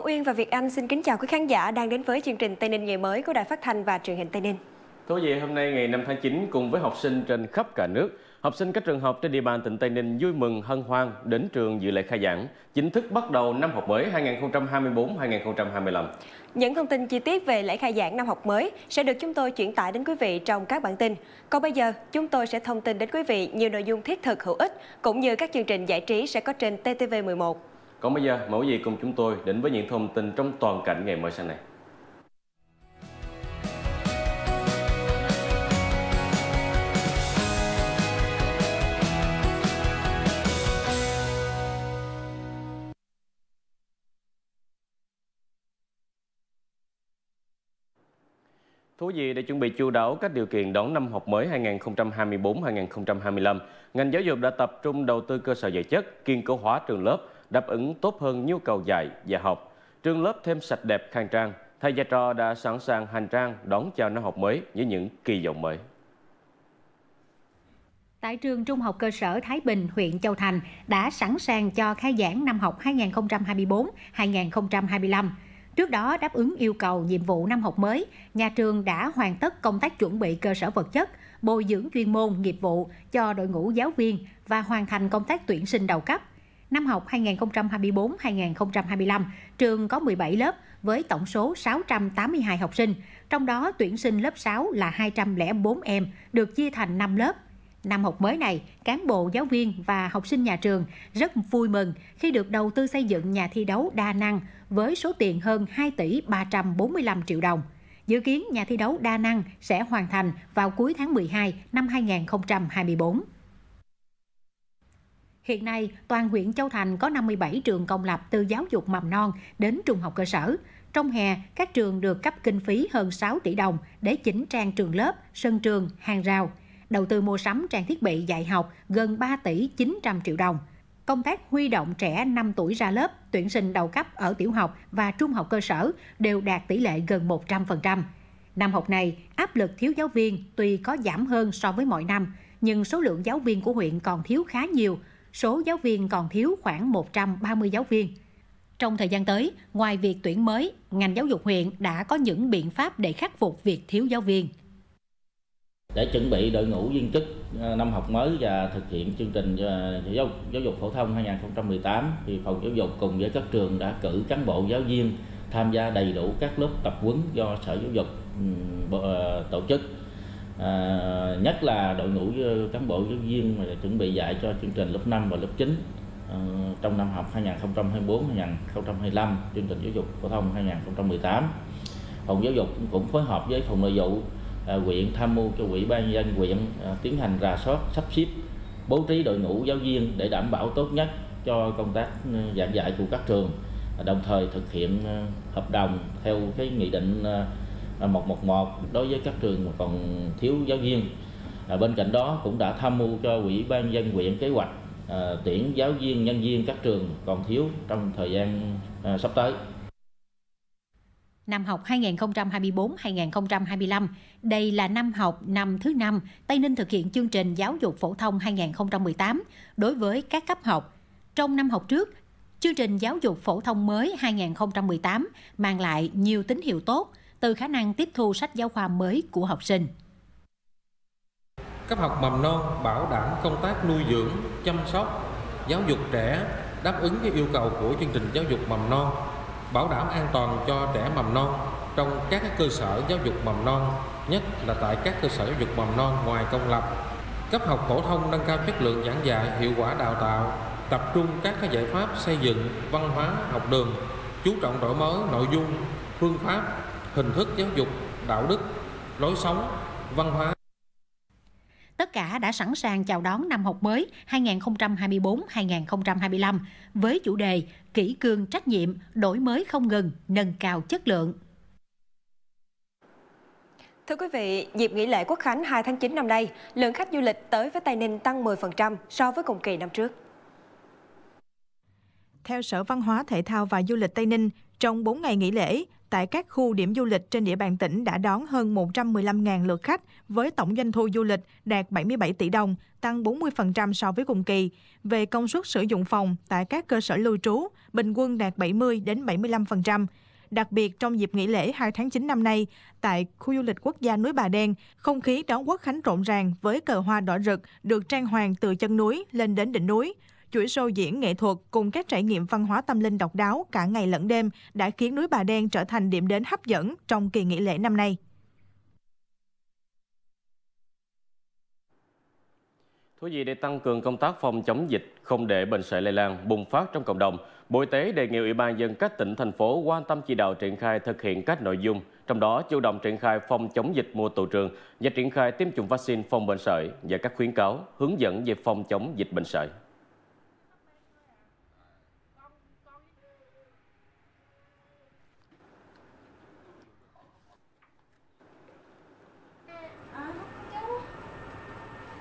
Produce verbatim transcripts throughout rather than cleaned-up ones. Phương Uyên và Việt Anh xin kính chào quý khán giả đang đến với chương trình Tây Ninh ngày mới của Đài Phát thanh và Truyền hình Tây Ninh. Thưa quý vị, hôm nay ngày năm tháng chín cùng với học sinh trên khắp cả nước, học sinh các trường học trên địa bàn tỉnh Tây Ninh vui mừng hân hoan đến trường dự lễ khai giảng, chính thức bắt đầu năm học mới hai nghìn không trăm hai mươi tư hai nghìn không trăm hai mươi lăm. Những thông tin chi tiết về lễ khai giảng năm học mới sẽ được chúng tôi chuyển tải đến quý vị trong các bản tin. Còn bây giờ, chúng tôi sẽ thông tin đến quý vị nhiều nội dung thiết thực hữu ích cũng như các chương trình giải trí sẽ có trên T T V mười một. Còn bây giờ, mời quý vị cùng chúng tôi đến với những thông tin trong toàn cảnh ngày mới sáng nay. Thưa quý vị, để chuẩn bị chu đáo các điều kiện đón năm học mới hai nghìn không trăm hai mươi tư hai nghìn không trăm hai mươi lăm, ngành giáo dục đã tập trung đầu tư cơ sở vật chất, kiên cố hóa trường lớp, đáp ứng tốt hơn nhu cầu dạy và học. Trường lớp thêm sạch đẹp khang trang, thầy và trò đã sẵn sàng hành trang đón chào năm học mới với những kỳ vọng mới. Tại trường Trung học cơ sở Thái Bình, huyện Châu Thành đã sẵn sàng cho khai giảng năm học hai nghìn không trăm hai mươi tư hai nghìn không trăm hai mươi lăm. Trước đó đáp ứng yêu cầu nhiệm vụ năm học mới, nhà trường đã hoàn tất công tác chuẩn bị cơ sở vật chất, bồi dưỡng chuyên môn, nghiệp vụ cho đội ngũ giáo viên và hoàn thành công tác tuyển sinh đầu cấp. Năm học hai nghìn không trăm hai mươi tư hai nghìn không trăm hai mươi lăm, trường có mười bảy lớp với tổng số sáu trăm tám mươi hai học sinh, trong đó tuyển sinh lớp sáu là hai trăm lẻ bốn em, được chia thành năm lớp. Năm học mới này, cán bộ, giáo viên và học sinh nhà trường rất vui mừng khi được đầu tư xây dựng nhà thi đấu đa năng với số tiền hơn hai tỷ ba trăm bốn mươi lăm triệu đồng. Dự kiến nhà thi đấu đa năng sẽ hoàn thành vào cuối tháng mười hai năm hai nghìn không trăm hai mươi tư. Hiện nay, toàn huyện Châu Thành có năm mươi bảy trường công lập từ giáo dục mầm non đến trung học cơ sở. Trong hè, các trường được cấp kinh phí hơn sáu tỷ đồng để chỉnh trang trường lớp, sân trường, hàng rào. Đầu tư mua sắm trang thiết bị dạy học gần ba tỷ chín trăm triệu đồng. Công tác huy động trẻ năm tuổi ra lớp, tuyển sinh đầu cấp ở tiểu học và trung học cơ sở đều đạt tỷ lệ gần một trăm phần trăm. Năm học này, áp lực thiếu giáo viên tuy có giảm hơn so với mọi năm, nhưng số lượng giáo viên của huyện còn thiếu khá nhiều. Số giáo viên còn thiếu khoảng một trăm ba mươi giáo viên. Trong thời gian tới, ngoài việc tuyển mới, ngành giáo dục huyện đã có những biện pháp để khắc phục việc thiếu giáo viên. Để chuẩn bị đội ngũ viên chức năm học mới và thực hiện chương trình giáo, giáo dục phổ thông hai nghìn không trăm mười tám, thì phòng giáo dục cùng với các trường đã cử cán bộ giáo viên tham gia đầy đủ các lớp tập huấn do Sở Giáo dục tổ chức. À, nhất là đội ngũ cán bộ giáo viên mà chuẩn bị dạy cho chương trình lớp năm và lớp chín à, trong năm học hai nghìn không trăm hai mươi tư hai nghìn không trăm hai mươi lăm, chương trình giáo dục phổ thông hai nghìn không trăm mười tám. Phòng giáo dục cũng phối hợp với phòng nội vụ à, huyện tham mưu cho Ủy ban nhân dân huyện à, tiến hành rà soát, sắp xếp, bố trí đội ngũ giáo viên để đảm bảo tốt nhất cho công tác giảng dạy của các trường, à, đồng thời thực hiện à, hợp đồng theo cái nghị định à, một một một đối với các trường mà còn thiếu giáo viên. À, bên cạnh đó cũng đã tham mưu cho Ủy ban nhân dân huyện kế hoạch à, tuyển giáo viên, nhân viên các trường còn thiếu trong thời gian à, sắp tới. Năm học hai nghìn không trăm hai mươi tư hai nghìn không trăm hai mươi lăm, đây là năm học năm thứ năm Tây Ninh thực hiện chương trình giáo dục phổ thông hai nghìn không trăm mười tám đối với các cấp học. Trong năm học trước, chương trình giáo dục phổ thông mới hai nghìn không trăm mười tám mang lại nhiều tín hiệu tốt, từ khả năng tiếp thu sách giáo khoa mới của học sinh. Cấp học mầm non bảo đảm công tác nuôi dưỡng, chăm sóc, giáo dục trẻ đáp ứng với yêu cầu của chương trình giáo dục mầm non, bảo đảm an toàn cho trẻ mầm non trong các cơ sở giáo dục mầm non, nhất là tại các cơ sở giáo dục mầm non ngoài công lập. Cấp học phổ thông nâng cao chất lượng giảng dạy, hiệu quả đào tạo, tập trung các giải pháp xây dựng văn hóa học đường, chú trọng đổi mới nội dung, phương pháp, hình thức giáo dục, đạo đức, lối sống, văn hóa. Tất cả đã sẵn sàng chào đón năm học mới hai nghìn không trăm hai mươi tư hai nghìn không trăm hai mươi lăm với chủ đề kỷ cương trách nhiệm, đổi mới không ngừng, nâng cao chất lượng. Thưa quý vị, dịp nghỉ lễ Quốc khánh hai tháng chín năm nay, lượng khách du lịch tới với Tây Ninh tăng mười phần trăm so với cùng kỳ năm trước. Theo Sở Văn hóa Thể thao và Du lịch Tây Ninh, trong bốn ngày nghỉ lễ, tại các khu điểm du lịch trên địa bàn tỉnh đã đón hơn một trăm mười lăm nghìn lượt khách với tổng doanh thu du lịch đạt bảy mươi bảy tỷ đồng, tăng bốn mươi phần trăm so với cùng kỳ. Về công suất sử dụng phòng tại các cơ sở lưu trú, bình quân đạt bảy mươi đến bảy mươi lăm phần trăm. Đặc biệt trong dịp nghỉ lễ hai tháng chín năm nay, tại khu du lịch quốc gia núi Bà Đen, không khí đón Quốc khánh rộn ràng với cờ hoa đỏ rực được trang hoàng từ chân núi lên đến đỉnh núi. Chuỗi show diễn nghệ thuật cùng các trải nghiệm văn hóa tâm linh độc đáo cả ngày lẫn đêm đã khiến núi Bà Đen trở thành điểm đến hấp dẫn trong kỳ nghỉ lễ năm nay. Thưa quý vị, để tăng cường công tác phòng chống dịch, không để bệnh sởi lây lan bùng phát trong cộng đồng, Bộ Y tế đề nghị Ủy ban nhân dân các tỉnh, thành phố quan tâm chỉ đạo triển khai thực hiện các nội dung, trong đó chủ động triển khai phòng chống dịch mùa tụ trường và triển khai tiêm chủng vaccine phòng bệnh sởi và các khuyến cáo, hướng dẫn về phòng chống dịch bệnh sởi.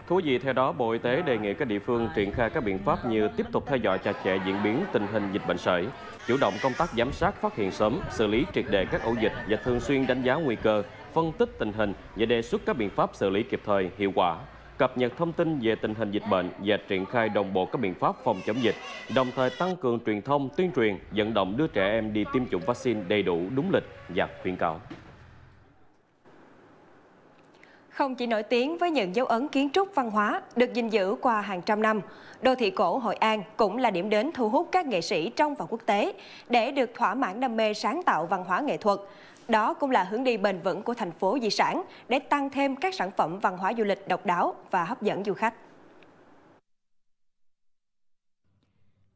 Thưa quý vị, theo đó, Bộ Y tế đề nghị các địa phương triển khai các biện pháp như tiếp tục theo dõi chặt chẽ diễn biến tình hình dịch bệnh sởi, chủ động công tác giám sát phát hiện sớm, xử lý triệt để các ổ dịch và thường xuyên đánh giá nguy cơ, phân tích tình hình và đề xuất các biện pháp xử lý kịp thời, hiệu quả, cập nhật thông tin về tình hình dịch bệnh và triển khai đồng bộ các biện pháp phòng chống dịch, đồng thời tăng cường truyền thông, tuyên truyền, vận động đưa trẻ em đi tiêm chủng vaccine đầy đủ, đúng lịch và khuyến cáo. Không chỉ nổi tiếng với những dấu ấn kiến trúc văn hóa được gìn giữ qua hàng trăm năm, đô thị cổ Hội An cũng là điểm đến thu hút các nghệ sĩ trong và quốc tế để được thỏa mãn đam mê sáng tạo văn hóa nghệ thuật. Đó cũng là hướng đi bền vững của thành phố di sản để tăng thêm các sản phẩm văn hóa du lịch độc đáo và hấp dẫn du khách.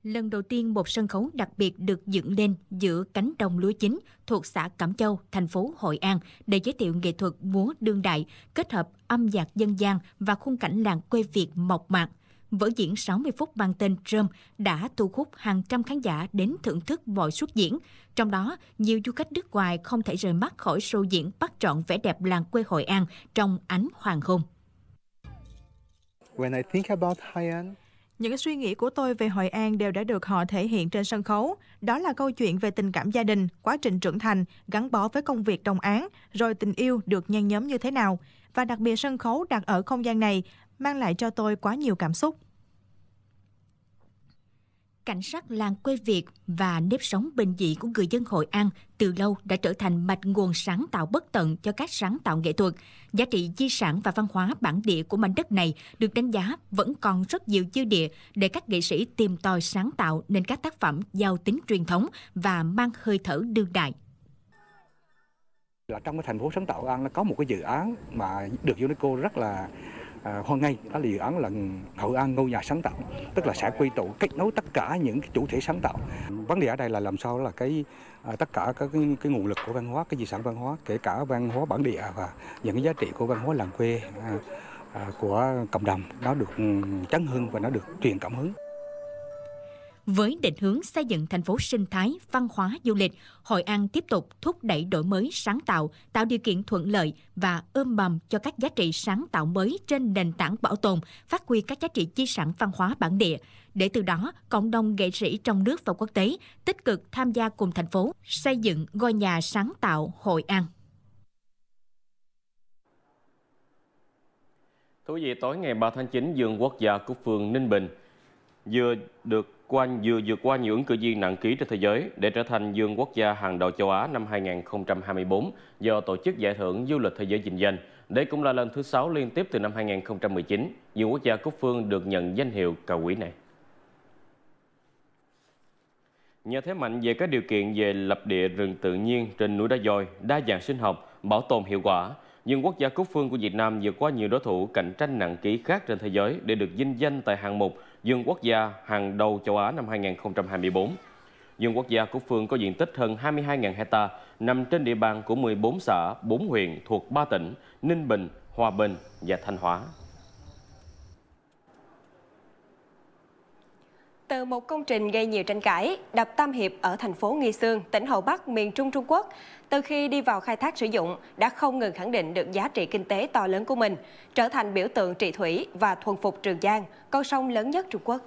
Lần đầu tiên một sân khấu đặc biệt được dựng lên giữa cánh đồng lúa chín thuộc xã Cẩm Châu, thành phố Hội An để giới thiệu nghệ thuật múa đương đại kết hợp âm nhạc dân gian và khung cảnh làng quê Việt mộc mạc. Vở diễn sáu mươi phút mang tên Rơm đã thu hút hàng trăm khán giả đến thưởng thức mọi suất diễn. Trong đó, nhiều du khách nước ngoài không thể rời mắt khỏi show diễn bắt trọn vẻ đẹp làng quê Hội An trong ánh hoàng hôn. When I think about Hayan... Những suy nghĩ của tôi về Hội An đều đã được họ thể hiện trên sân khấu. Đó là câu chuyện về tình cảm gia đình, quá trình trưởng thành, gắn bó với công việc đồng áng, rồi tình yêu được nhen nhóm như thế nào. Và đặc biệt sân khấu đặt ở không gian này mang lại cho tôi quá nhiều cảm xúc. Cảnh sắc làng quê Việt và nếp sống bình dị của người dân Hội An từ lâu đã trở thành mạch nguồn sáng tạo bất tận cho các sáng tạo nghệ thuật. Giá trị di sản và văn hóa bản địa của mảnh đất này được đánh giá vẫn còn rất nhiều dư địa để các nghệ sĩ tìm tòi sáng tạo nên các tác phẩm giàu tính truyền thống và mang hơi thở đương đại. Là trong cái thành phố sáng tạo An có một cái dự án mà được UNESCO rất là À, hoan nghênh, đó là dự án là Hội An ngôi nhà sáng tạo, tức là sẽ quy tụ kết nối tất cả những cái chủ thể sáng tạo. Vấn đề ở đây là làm sao là cái à, tất cả các cái, cái nguồn lực của văn hóa, cái di sản văn hóa, kể cả văn hóa bản địa và những cái giá trị của văn hóa làng quê à, à, của cộng đồng, nó được chấn hương và nó được truyền cảm hứng. Với định hướng xây dựng thành phố sinh thái, văn hóa, du lịch, Hội An tiếp tục thúc đẩy đổi mới sáng tạo, tạo điều kiện thuận lợi và ươm mầm cho các giá trị sáng tạo mới trên nền tảng bảo tồn, phát huy các giá trị di sản văn hóa bản địa. Để từ đó, cộng đồng nghệ sĩ trong nước và quốc tế tích cực tham gia cùng thành phố xây dựng ngôi nhà sáng tạo Hội An. Thưa quý vị, tối ngày ba tháng chín, Vườn Quốc gia Cúc Phương, Ninh Bình vừa được qua vừa vượt qua nhiều ứng cử viên nặng ký trên thế giới để trở thành vườn quốc gia hàng đầu châu Á năm hai nghìn không trăm hai mươi tư do tổ chức giải thưởng du lịch thế giới vinh danh. Đây cũng là lần thứ sáu liên tiếp từ năm hai nghìn không trăm mười chín, vườn quốc gia Cúc Phương được nhận danh hiệu cao quý này. Nhờ thế mạnh về các điều kiện về lập địa rừng tự nhiên trên núi đá vôi, đa dạng sinh học, bảo tồn hiệu quả, vườn quốc gia Cúc Phương của Việt Nam vượt qua nhiều đối thủ cạnh tranh nặng ký khác trên thế giới để được vinh danh tại hạng mục vườn quốc gia hàng đầu châu Á năm hai nghìn không trăm hai mươi tư. Vườn quốc gia Cúc Phương có diện tích hơn hai mươi hai nghìn hecta, nằm trên địa bàn của mười bốn xã, bốn huyện thuộc ba tỉnh Ninh Bình, Hòa Bình và Thanh Hóa. Từ một công trình gây nhiều tranh cãi, đập Tam Hiệp ở thành phố Nghi Xương, tỉnh Hồ Bắc, miền Trung Trung Quốc, từ khi đi vào khai thác sử dụng đã không ngừng khẳng định được giá trị kinh tế to lớn của mình, trở thành biểu tượng trị thủy và thuần phục Trường Giang, con sông lớn nhất Trung Quốc.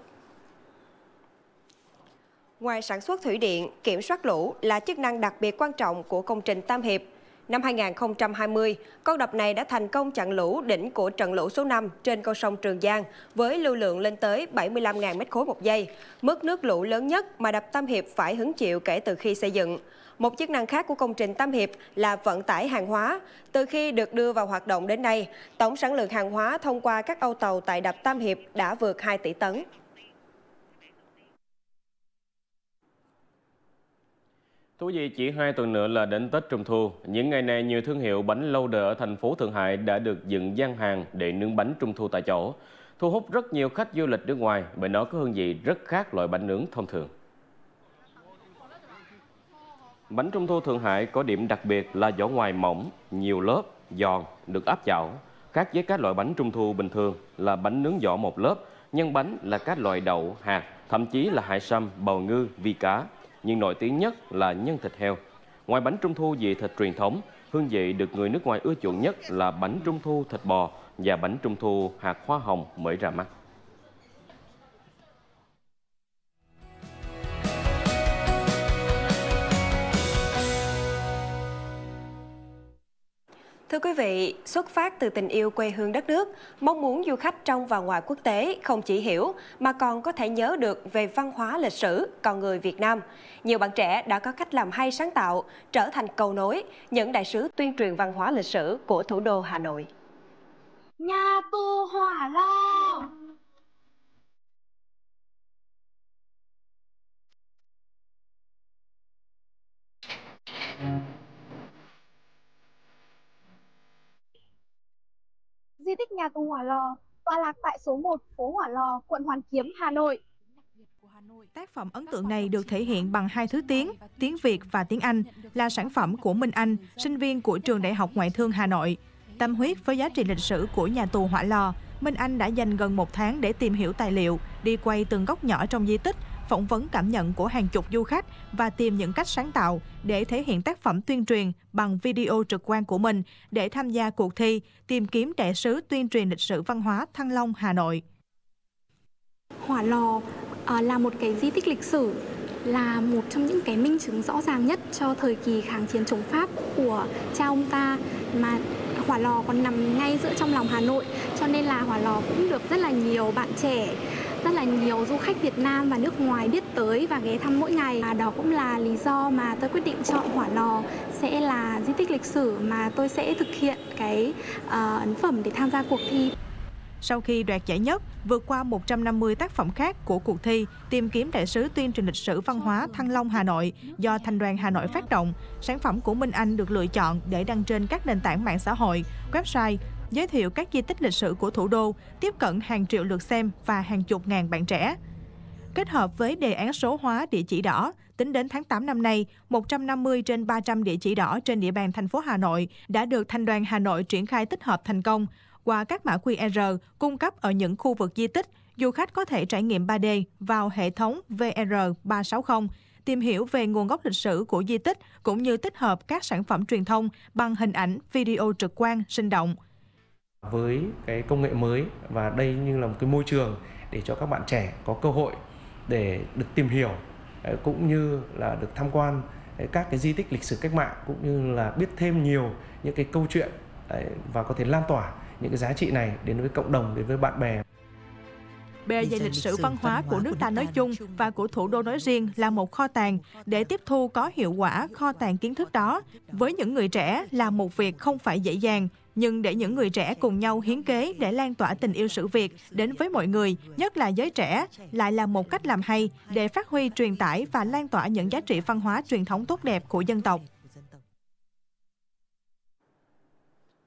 Ngoài sản xuất thủy điện, kiểm soát lũ là chức năng đặc biệt quan trọng của công trình Tam Hiệp. Năm hai nghìn không trăm hai mươi, con đập này đã thành công chặn lũ đỉnh của trận lũ số năm trên con sông Trường Giang với lưu lượng lên tới bảy mươi lăm nghìn mét khối một giây, mức nước lũ lớn nhất mà đập Tam Hiệp phải hứng chịu kể từ khi xây dựng. Một chức năng khác của công trình Tam Hiệp là vận tải hàng hóa. Từ khi được đưa vào hoạt động đến nay, tổng sản lượng hàng hóa thông qua các âu tàu tại đập Tam Hiệp đã vượt hai tỷ tấn. Thú vị, chỉ hai tuần nữa là đến Tết Trung Thu. Những ngày này, nhiều thương hiệu bánh loader ở thành phố Thượng Hải đã được dựng gian hàng để nướng bánh Trung Thu tại chỗ, thu hút rất nhiều khách du lịch nước ngoài bởi nó có hương vị rất khác loại bánh nướng thông thường. Bánh Trung Thu Thượng Hải có điểm đặc biệt là vỏ ngoài mỏng, nhiều lớp, giòn, được áp chảo. Khác với các loại bánh Trung Thu bình thường là bánh nướng vỏ một lớp, nhân bánh là các loại đậu, hạt, thậm chí là hải sâm, bào ngư, vi cá. Nhưng nổi tiếng nhất là nhân thịt heo. Ngoài bánh Trung Thu vị thịt truyền thống, hương vị được người nước ngoài ưa chuộng nhất là bánh Trung Thu thịt bò và bánh Trung Thu hạt hoa hồng mới ra mắt. Thưa quý vị, xuất phát từ tình yêu quê hương đất nước, mong muốn du khách trong và ngoài quốc tế không chỉ hiểu mà còn có thể nhớ được về văn hóa lịch sử, con người Việt Nam. Nhiều bạn trẻ đã có cách làm hay sáng tạo, trở thành cầu nối, những đại sứ tuyên truyền văn hóa lịch sử của thủ đô Hà Nội. Nhà tù Hỏa Lò. Di tích nhà tù Hỏa Lò, tọa lạc tại số một phố Hỏa Lò, quận Hoàn Kiếm, Hà Nội. Tác phẩm ấn tượng này được thể hiện bằng hai thứ tiếng, tiếng Việt và tiếng Anh, là sản phẩm của Minh Anh, sinh viên của trường Đại học Ngoại thương Hà Nội. Tâm huyết với giá trị lịch sử của nhà tù Hỏa Lò, Minh Anh đã dành gần một tháng để tìm hiểu tài liệu, đi quay từng góc nhỏ trong di tích, phỏng vấn cảm nhận của hàng chục du khách và tìm những cách sáng tạo để thể hiện tác phẩm tuyên truyền bằng video trực quan của mình để tham gia cuộc thi tìm kiếm đại sứ tuyên truyền lịch sử văn hóa Thăng Long, Hà Nội. Hỏa Lò là một cái di tích lịch sử, là một trong những cái minh chứng rõ ràng nhất cho thời kỳ kháng chiến chống Pháp của cha ông ta, mà Hỏa Lò còn nằm ngay giữa trong lòng Hà Nội, cho nên là Hỏa Lò cũng được rất là nhiều bạn trẻ, rất là nhiều du khách Việt Nam và nước ngoài biết tới và ghé thăm mỗi ngày. Và đó cũng là lý do mà tôi quyết định chọn Hỏa Lò sẽ là di tích lịch sử mà tôi sẽ thực hiện cái uh, ấn phẩm để tham gia cuộc thi. Sau khi đoạt giải nhất, vượt qua một trăm năm mươi tác phẩm khác của cuộc thi tìm kiếm đại sứ tuyên truyền lịch sử văn hóa Thăng Long Hà Nội do Thành đoàn Hà Nội phát động, sản phẩm của Minh Anh được lựa chọn để đăng trên các nền tảng mạng xã hội, website, giới thiệu các di tích lịch sử của thủ đô, tiếp cận hàng triệu lượt xem và hàng chục ngàn bạn trẻ. Kết hợp với đề án số hóa địa chỉ đỏ, tính đến tháng tám năm nay, một trăm năm mươi trên ba trăm địa chỉ đỏ trên địa bàn thành phố Hà Nội đã được Thành đoàn Hà Nội triển khai tích hợp thành công qua các mã quy rờ cung cấp ở những khu vực di tích. Du khách có thể trải nghiệm ba D vào hệ thống V R ba sáu không, tìm hiểu về nguồn gốc lịch sử của di tích cũng như tích hợp các sản phẩm truyền thông bằng hình ảnh, video trực quan sinh động. Với cái công nghệ mới và đây như là một cái môi trường để cho các bạn trẻ có cơ hội để được tìm hiểu cũng như là được tham quan các cái di tích lịch sử cách mạng, cũng như là biết thêm nhiều những cái câu chuyện và có thể lan tỏa những cái giá trị này đến với cộng đồng, đến với bạn bè. Bề dày lịch sử văn hóa của nước ta nói chung và của thủ đô nói riêng là một kho tàng. Để tiếp thu có hiệu quả kho tàng kiến thức đó với những người trẻ là một việc không phải dễ dàng, nhưng để những người trẻ cùng nhau hiến kế để lan tỏa tình yêu sử Việt đến với mọi người, nhất là giới trẻ, lại là một cách làm hay để phát huy, truyền tải và lan tỏa những giá trị văn hóa truyền thống tốt đẹp của dân tộc.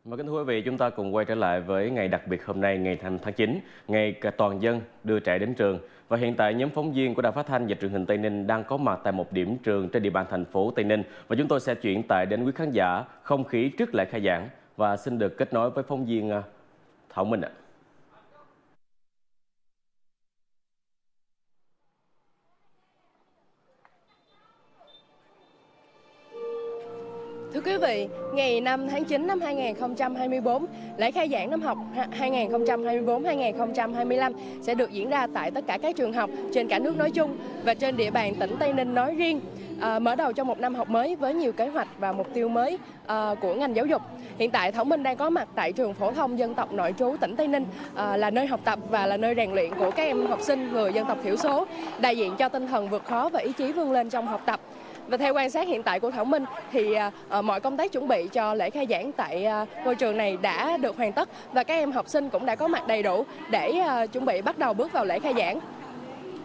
Và kính thưa quý vị, chúng ta cùng quay trở lại với ngày đặc biệt hôm nay, ngày tháng chín, ngày toàn dân đưa trẻ đến trường. Và hiện tại nhóm phóng viên của Đài Phát thanh và Truyền hình Tây Ninh đang có mặt tại một điểm trường trên địa bàn thành phố Tây Ninh. Và chúng tôi sẽ chuyển tải đến quý khán giả không khí trước lễ khai giảng. Và xin được kết nối với phóng viên Thảo Minh ạ. Thưa quý vị, lỵ ngày năm tháng chín năm hai nghìn không trăm hai mươi tư, lễ khai giảng năm học hai nghìn không trăm hai mươi tư hai nghìn không trăm hai mươi lăm sẽ được diễn ra tại tất cả các trường học trên cả nước nói chung và trên địa bàn tỉnh Tây Ninh nói riêng. À, mở đầu cho một năm học mới với nhiều kế hoạch và mục tiêu mới à, của ngành giáo dục. Hiện tại Thảo Minh đang có mặt tại trường phổ thông dân tộc nội trú tỉnh Tây Ninh, à, là nơi học tập và là nơi rèn luyện của các em học sinh người dân tộc thiểu số, đại diện cho tinh thần vượt khó và ý chí vươn lên trong học tập. Và theo quan sát hiện tại của Thảo Minh thì à, mọi công tác chuẩn bị cho lễ khai giảng tại à, ngôi trường này đã được hoàn tất và các em học sinh cũng đã có mặt đầy đủ để à, chuẩn bị bắt đầu bước vào lễ khai giảng.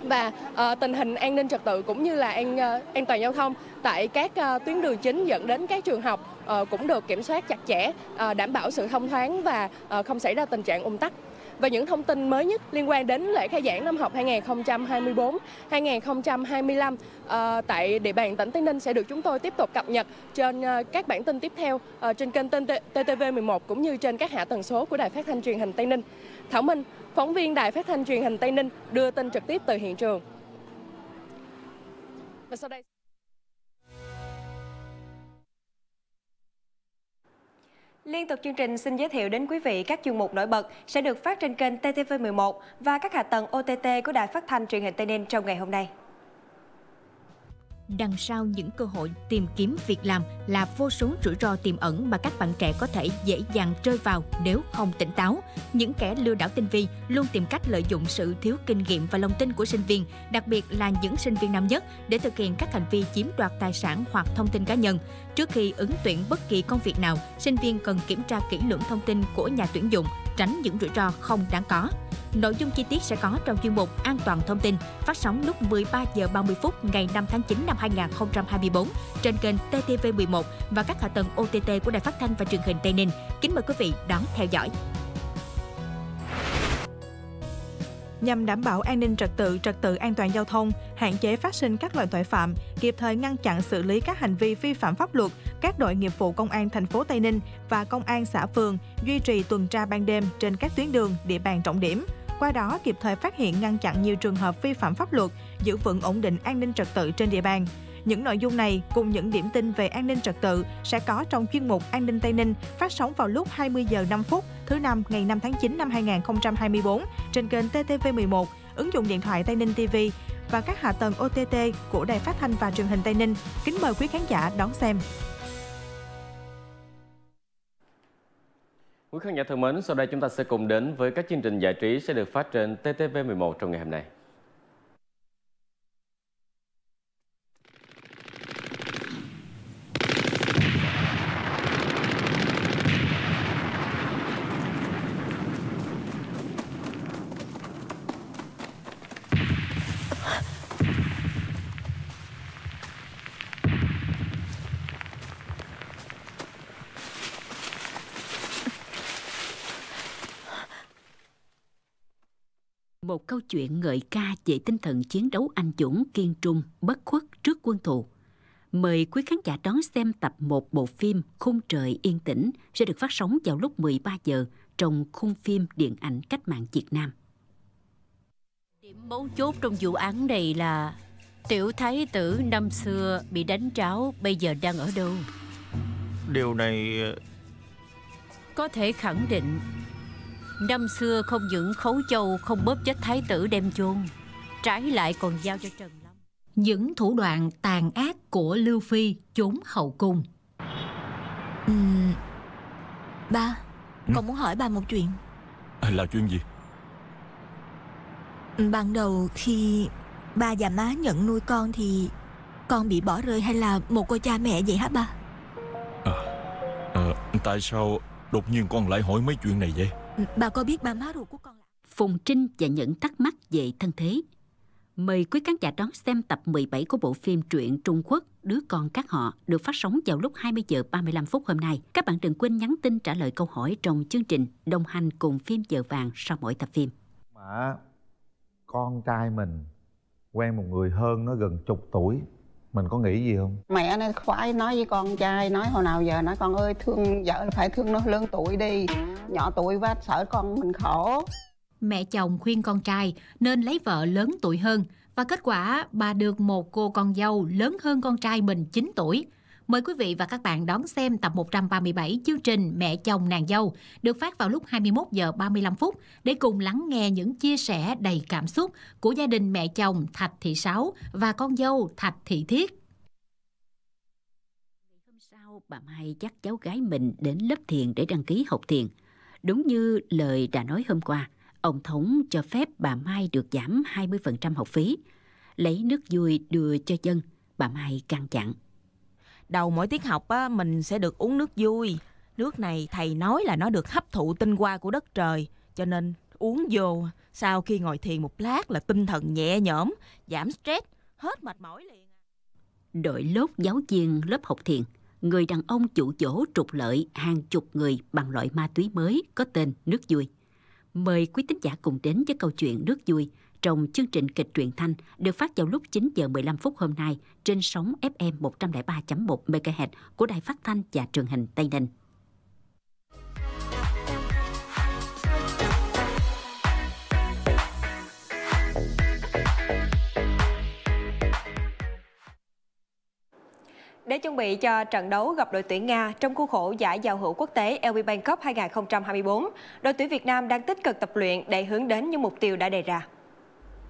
Và uh, tình hình an ninh trật tự cũng như là an, uh, an toàn giao thông tại các uh, tuyến đường chính dẫn đến các trường học uh, cũng được kiểm soát chặt chẽ, uh, đảm bảo sự thông thoáng và uh, không xảy ra tình trạng ùn tắc. Và những thông tin mới nhất liên quan đến lễ khai giảng năm học hai nghìn không trăm hai mươi tư hai nghìn không trăm hai mươi lăm à, tại địa bàn tỉnh Tây Ninh sẽ được chúng tôi tiếp tục cập nhật trên à, các bản tin tiếp theo à, trên kênh T T V mười một cũng như trên các hạ tần số của Đài Phát thanh Truyền hình Tây Ninh. Thảo Minh, phóng viên Đài Phát thanh Truyền hình Tây Ninh đưa tin trực tiếp từ hiện trường. Và sau đây... Liên tục chương trình xin giới thiệu đến quý vị các chuyên mục nổi bật sẽ được phát trên kênh T T V mười một và các hạ tầng O T T của Đài Phát thanh Truyền hình Tây Ninh trong ngày hôm nay. Đằng sau những cơ hội tìm kiếm việc làm là vô số rủi ro tiềm ẩn mà các bạn trẻ có thể dễ dàng rơi vào nếu không tỉnh táo. Những kẻ lừa đảo tinh vi luôn tìm cách lợi dụng sự thiếu kinh nghiệm và lòng tin của sinh viên, đặc biệt là những sinh viên năm nhất, để thực hiện các hành vi chiếm đoạt tài sản hoặc thông tin cá nhân. Trước khi ứng tuyển bất kỳ công việc nào, sinh viên cần kiểm tra kỹ lưỡng thông tin của nhà tuyển dụng, tránh những rủi ro không đáng có. Nội dung chi tiết sẽ có trong chuyên mục An toàn thông tin, phát sóng lúc mười ba giờ ba mươi phút ngày năm tháng chín năm hai nghìn không trăm hai mươi tư trên kênh T T V mười một và các hạ tầng O T T của Đài Phát thanh và Truyền hình Tây Ninh. Kính mời quý vị đón theo dõi. Nhằm đảm bảo an ninh trật tự, trật tự an toàn giao thông, hạn chế phát sinh các loại tội phạm, kịp thời ngăn chặn xử lý các hành vi vi phạm pháp luật, các đội nghiệp vụ công an thành phố Tây Ninh và công an xã phường duy trì tuần tra ban đêm trên các tuyến đường, địa bàn trọng điểm. Qua đó kịp thời phát hiện ngăn chặn nhiều trường hợp vi phạm pháp luật, giữ vững ổn định an ninh trật tự trên địa bàn. Những nội dung này cùng những điểm tin về an ninh trật tự sẽ có trong chuyên mục An ninh Tây Ninh phát sóng vào lúc hai mươi giờ năm phút thứ năm ngày năm tháng chín năm hai nghìn không trăm hai mươi tư trên kênh T T V mười một, ứng dụng điện thoại Tây Ninh ti vi và các hạ tầng O T T của Đài Phát thanh và Truyền hình Tây Ninh. Kính mời quý khán giả đón xem. Quý khán giả thân mến, sau đây chúng ta sẽ cùng đến với các chương trình giải trí sẽ được phát trên T T V mười một trong ngày hôm nay. Một câu chuyện ngợi ca về tinh thần chiến đấu anh dũng, kiên trung, bất khuất trước quân thù. Mời quý khán giả đón xem tập một bộ phim Khung trời yên tĩnh sẽ được phát sóng vào lúc mười ba giờ trong khung phim Điện ảnh Cách mạng Việt Nam. Điểm mấu chốt trong vụ án này là tiểu thái tử năm xưa bị đánh tráo bây giờ đang ở đâu? Điều này có thể khẳng định. Năm xưa không những Khấu Châu không bóp chết thái tử đem chôn, trái lại còn giao cho Trần Lâm. Những thủ đoạn tàn ác của Lưu Phi trốn hậu cung. Ừ, ba, ừ. Con muốn hỏi ba một chuyện. À, là chuyện gì? Ban đầu khi ba và má nhận nuôi con thì con bị bỏ rơi hay là một cô cha mẹ vậy hả ba? À, à, tại sao đột nhiên con lại hỏi mấy chuyện này vậy? Bà có biết ba má ruột của con là... Phùng Trinh và những thắc mắc về thân thế. Mời quý khán giả đón xem tập mười bảy của bộ phim truyện Trung Quốc Đứa con các họ được phát sóng vào lúc hai mươi giờ ba mươi lăm phút hôm nay. Các bạn đừng quên nhắn tin trả lời câu hỏi trong chương trình, đồng hành cùng phim giờ vàng sau mỗi tập phim. Mà con trai mình quen một người hơn nó gần chục tuổi, mình có nghĩ gì không? Mẹ nó phải nói với con trai, nói hồi nào giờ nói con ơi thương vợ phải thương nó lớn tuổi đi, nhỏ tuổi quá sợ con mình khổ. Mẹ chồng khuyên con trai nên lấy vợ lớn tuổi hơn và kết quả bà được một cô con dâu lớn hơn con trai mình chín tuổi. Mời quý vị và các bạn đón xem tập một trăm ba mươi bảy chương trình Mẹ chồng nàng dâu được phát vào lúc hai mươi mốt giờ ba mươi lăm phút để cùng lắng nghe những chia sẻ đầy cảm xúc của gia đình mẹ chồng Thạch Thị Sáu và con dâu Thạch Thị Thiết. Hôm sau, bà Mai dắt cháu gái mình đến lớp thiền để đăng ký học thiền. Đúng như lời đã nói hôm qua, ông Thống cho phép bà Mai được giảm hai mươi phần trăm học phí. Lấy nước vui đưa cho dân, bà Mai căn dặn. Đầu mỗi tiết học á, mình sẽ được uống nước vui. Nước này thầy nói là nó được hấp thụ tinh hoa của đất trời, cho nên uống vô sau khi ngồi thiền một lát là tinh thần nhẹ nhõm, giảm stress, hết mệt mỏi liền. Đội lốt giáo viên lớp học thiền, người đàn ông chủ chỗ trục lợi hàng chục người bằng loại ma túy mới có tên nước vui. Mời quý thính giả cùng đến với câu chuyện nước vui trong chương trình kịch truyền thanh được phát vào lúc chín giờ mười lăm phút hôm nay trên sóng ép em một không ba chấm một mê ga héc của Đài Phát thanh và Truyền hình Tây Ninh. Để chuẩn bị cho trận đấu gặp đội tuyển Nga trong khuôn khổ giải giao hữu quốc tế lờ pê Bangkok hai không hai tư, đội tuyển Việt Nam đang tích cực tập luyện để hướng đến những mục tiêu đã đề ra.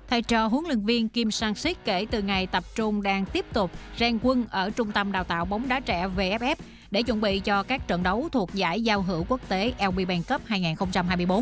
Thầy trò huấn luyện viên Kim Sang-xích kể từ ngày tập trung đang tiếp tục rèn quân ở Trung tâm Đào tạo bóng đá trẻ vê ép ép để chuẩn bị cho các trận đấu thuộc giải giao hữu quốc tế lờ pê Bangkok hai không hai tư.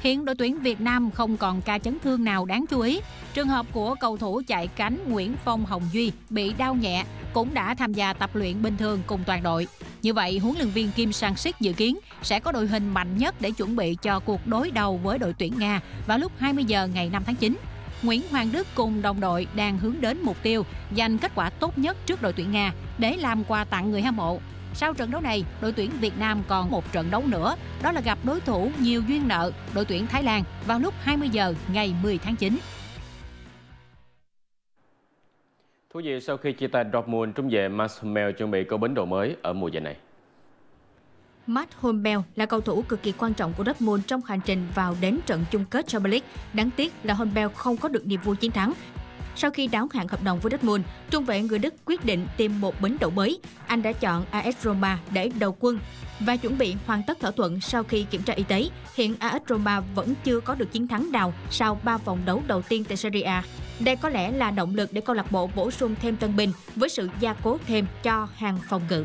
Hiện đội tuyển Việt Nam không còn ca chấn thương nào đáng chú ý. Trường hợp của cầu thủ chạy cánh Nguyễn Phong Hồng Duy bị đau nhẹ cũng đã tham gia tập luyện bình thường cùng toàn đội. Như vậy, huấn luyện viên Kim Sang-sik dự kiến sẽ có đội hình mạnh nhất để chuẩn bị cho cuộc đối đầu với đội tuyển Nga vào lúc hai mươi giờ ngày năm tháng chín. Nguyễn Hoàng Đức cùng đồng đội đang hướng đến mục tiêu giành kết quả tốt nhất trước đội tuyển Nga để làm quà tặng người hâm mộ. Sau trận đấu này, đội tuyển Việt Nam còn một trận đấu nữa, đó là gặp đối thủ nhiều duyên nợ, đội tuyển Thái Lan vào lúc hai mươi giờ ngày mười tháng chín. Thú vị, sau khi chia tay Dortmund, trung vệ Mats Hummels chuẩn bị có bến đồ mới ở mùa giải này. Mats Hummels là cầu thủ cực kỳ quan trọng của Dortmund trong hành trình vào đến trận chung kết Champions League. Đáng tiếc là Hummels không có được niềm vui chiến thắng. Sau khi đáo hạn hợp đồng với Dortmund, trung vệ người Đức quyết định tìm một bến đậu mới. Anh đã chọn a ét Roma để đầu quân và chuẩn bị hoàn tất thỏa thuận sau khi kiểm tra y tế. Hiện a ét Roma vẫn chưa có được chiến thắng nào sau ba vòng đấu đầu tiên tại Serie A. Đây có lẽ là động lực để câu lạc bộ bổ sung thêm tân binh với sự gia cố thêm cho hàng phòng ngự.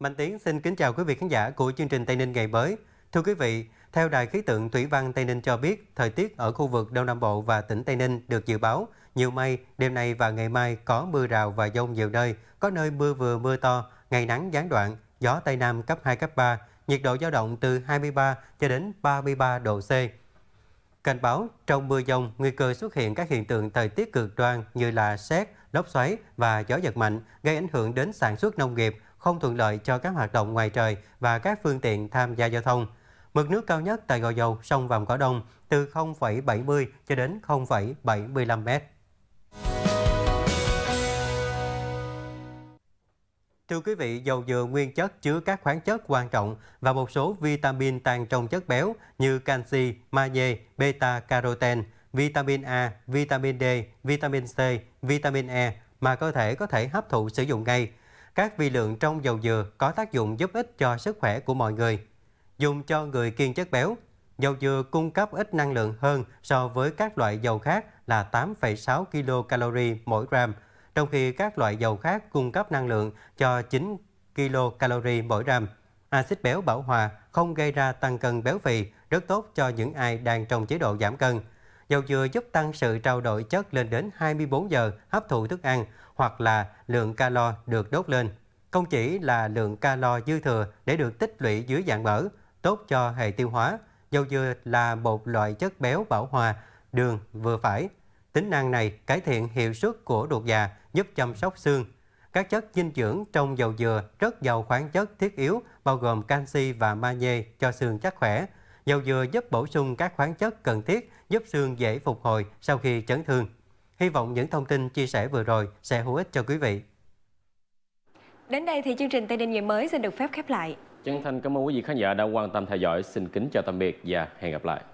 Mạnh Tiến xin kính chào quý vị khán giả của chương trình Tây Ninh ngày mới. Thưa quý vị, theo Đài khí tượng Thủy văn Tây Ninh cho biết, thời tiết ở khu vực Đông Nam Bộ và tỉnh Tây Ninh được dự báo nhiều mây, đêm nay và ngày mai có mưa rào và dông nhiều nơi, có nơi mưa vừa mưa to, ngày nắng gián đoạn, gió Tây Nam cấp hai, cấp ba, nhiệt độ dao động từ hai mươi ba cho đến ba mươi ba độ C. Cảnh báo, trong mưa dông, nguy cơ xuất hiện các hiện tượng thời tiết cực đoan như là sét, lốc xoáy và gió giật mạnh, gây ảnh hưởng đến sản xuất nông nghiệp, không thuận lợi cho các hoạt động ngoài trời và các phương tiện tham gia giao thông. Mực nước cao nhất tại Gò Dầu, sông Vàm Cỏ Đông từ không phẩy bảy mươi cho đến không phẩy bảy mươi lăm mét. Thưa quý vị, dầu dừa nguyên chất chứa các khoáng chất quan trọng và một số vitamin tàng trong chất béo như canxi, magie, beta-carotene, vitamin A, vitamin D, vitamin C, vitamin E mà cơ thể có thể hấp thụ sử dụng ngay. Các vi lượng trong dầu dừa có tác dụng giúp ích cho sức khỏe của mọi người. Dùng cho người kiêng chất béo, dầu dừa cung cấp ít năng lượng hơn so với các loại dầu khác là tám phẩy sáu ki-lô-calo mỗi gram, trong khi các loại dầu khác cung cấp năng lượng cho chín ki-lô-calo mỗi gram. Axit béo bão hòa không gây ra tăng cân béo phì, rất tốt cho những ai đang trong chế độ giảm cân. Dầu dừa giúp tăng sự trao đổi chất lên đến hai mươi bốn giờ hấp thụ thức ăn hoặc là lượng calo được đốt lên. Không chỉ là lượng calo dư thừa để được tích lũy dưới dạng mỡ, tốt cho hệ tiêu hóa, dầu dừa là một loại chất béo bão hòa, đường vừa phải. Tính năng này cải thiện hiệu suất của ruột già, giúp chăm sóc xương. Các chất dinh dưỡng trong dầu dừa rất giàu khoáng chất thiết yếu, bao gồm canxi và magie cho xương chắc khỏe. Dầu dừa giúp bổ sung các khoáng chất cần thiết, giúp xương dễ phục hồi sau khi chấn thương. Hy vọng những thông tin chia sẻ vừa rồi sẽ hữu ích cho quý vị. Đến đây thì chương trình Tây Ninh ngày mới xin được phép khép lại. Chân thành cảm ơn quý vị khán giả đã quan tâm theo dõi. Xin kính chào tạm biệt và hẹn gặp lại.